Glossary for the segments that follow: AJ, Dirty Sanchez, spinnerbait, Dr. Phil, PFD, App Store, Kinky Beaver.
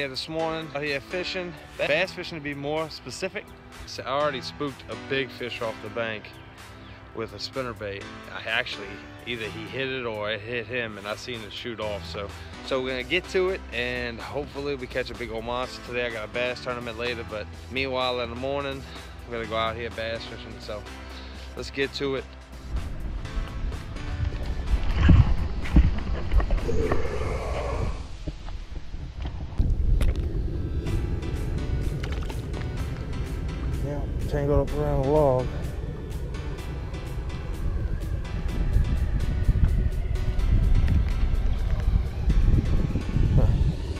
here this morning, out here fishing, bass fishing to be more specific. So I already spooked a big fish off the bank with a spinnerbait. I actually, either he hit it or it hit him, and I seen it shoot off. So we're gonna get to it, and hopefully we catch a big old monster today. I got a bass tournament later, but meanwhile in the morning, we're gonna go out here bass fishing. So let's get to it. Yeah, tangled up around a log.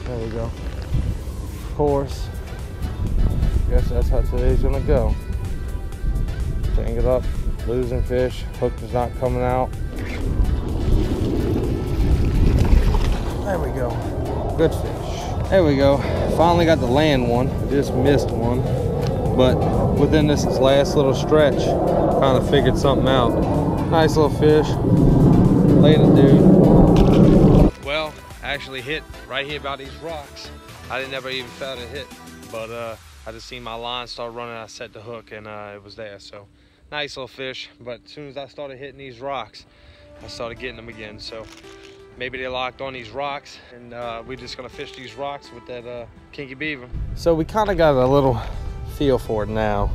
There we go. Of course. Guess that's how today's gonna go. Tangled up, losing fish, hook is not coming out. There we go. Good fish. There we go. Finally got the land one. Just missed one. But within this last little stretch, kind of figured something out. Nice little fish. Later, dude. Well, I actually hit right here by these rocks. I didn't ever even felt it hit. But I just seen my line start running. I set the hook, and it was there. So nice little fish. But as soon as I started hitting these rocks, I started getting them again. So maybe they locked on these rocks, and we're just gonna fish these rocks with that kinky beaver. So we kind of got a little feel for it now,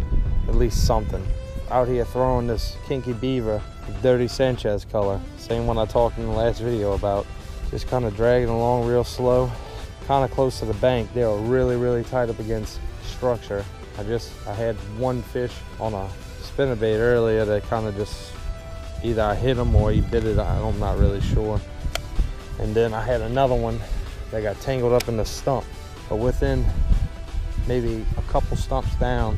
at least something. Out here throwing this kinky beaver, Dirty Sanchez color, same one I talked in the last video about. Just kind of dragging along real slow, kind of close to the bank. They were really, really tight up against structure. I had one fish on a spinnerbait earlier that kind of just, either I hit him or he bit it, I'm not really sure. And then I had another one that got tangled up in the stump. But within maybe a couple stumps down,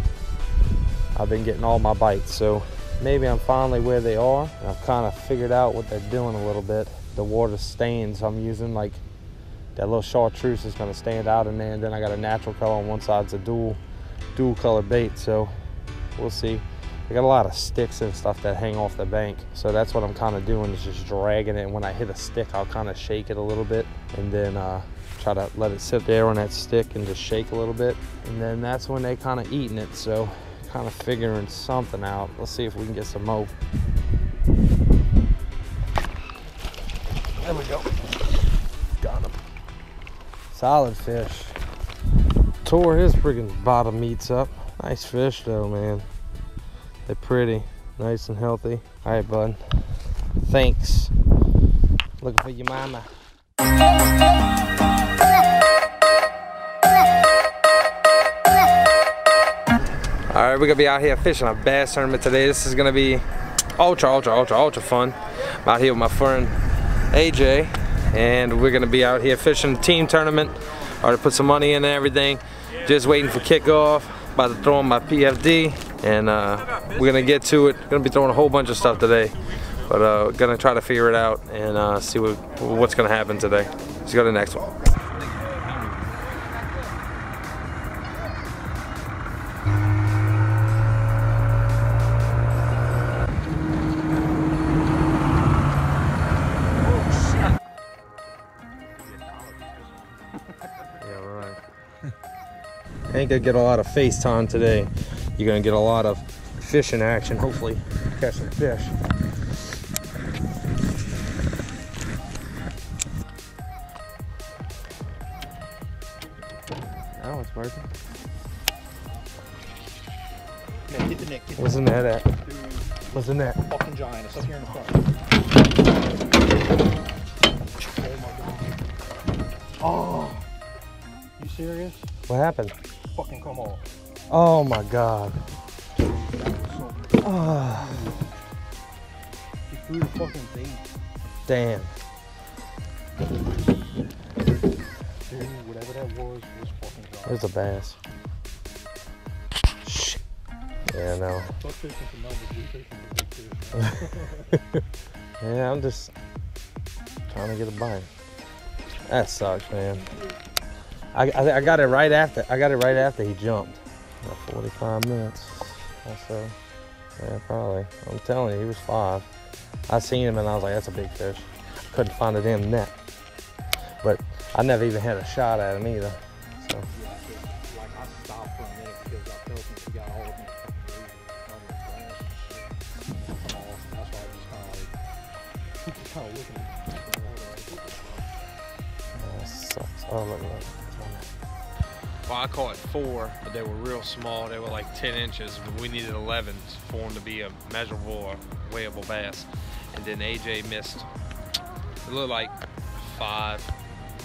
I've been getting all my bites. So maybe I'm finally where they are, and I've kind of figured out what they're doing a little bit. The water stains I'm using, like that little chartreuse is gonna stand out in there, and then I got a natural color on one side. It's a dual color bait, so we'll see. I got a lot of sticks and stuff that hang off the bank. So that's what I'm kind of doing, is just dragging it. And when I hit a stick, I'll kind of shake it a little bit, and then try to let it sit there on that stick and just shake a little bit. And then that's when they kind of eating it. So kind of figuring something out. Let's see if we can get some more. There we go. Got him. Solid fish. Tore his friggin' bottom meats up. Nice fish though, man. They're pretty, nice and healthy. All right, bud. Thanks. Looking for your mama. All right, we're gonna be out here fishing a bass tournament today. This is gonna be ultra, ultra, ultra, ultra fun. I'm out here with my friend AJ, and we're gonna be out here fishing a team tournament. Already put some money in and everything. Just waiting for kickoff. About to throw in my PFD. And we're gonna get to it. Gonna be throwing a whole bunch of stuff today, but gonna try to figure it out and see what's gonna happen today. Let's go to the next one. Yeah, right. I ain't gonna get a lot of face time today. You're gonna get a lot of fishing action. Hopefully, catch some fish. Oh, it's working. Yeah, get the net. What's in that at? What's in that? Fucking giant. It's up here in the front. Oh my god. Oh. You serious? What happened? Fucking come on. Oh my god. He threw the fucking bait. Damn. Dude, whatever that was fucking gone. There's a bass. Shit. Yeah, I know. Yeah, I'm just trying to get a bite. That sucks, man. I got it right after. I got it right after he jumped. About 45 minutes or so. Yeah, probably. I'm telling you, he was 5. I seen him and I was like, that's a big fish. Couldn't find a damn net. But I never even had a shot at him either. Like, I stopped for a minute because I felt that she got all of me on the grass and shit. That's why I just kind of like, kind of looking at it. Oh, that sucks. Oh, look at that. Well, I caught 4, but they were real small. They were like 10 inches, but we needed 11 for them to be a measurable or weighable bass. And then AJ missed, it looked like 5,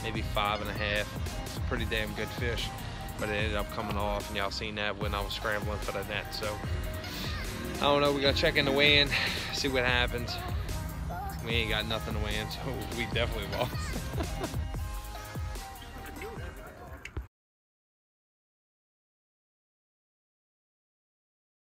maybe 5.5. It's a pretty damn good fish, but it ended up coming off, and y'all seen that when I was scrambling for the net. So I don't know, we gotta check in the weigh-in, see what happens. We ain't got nothing to weigh in, so we definitely lost.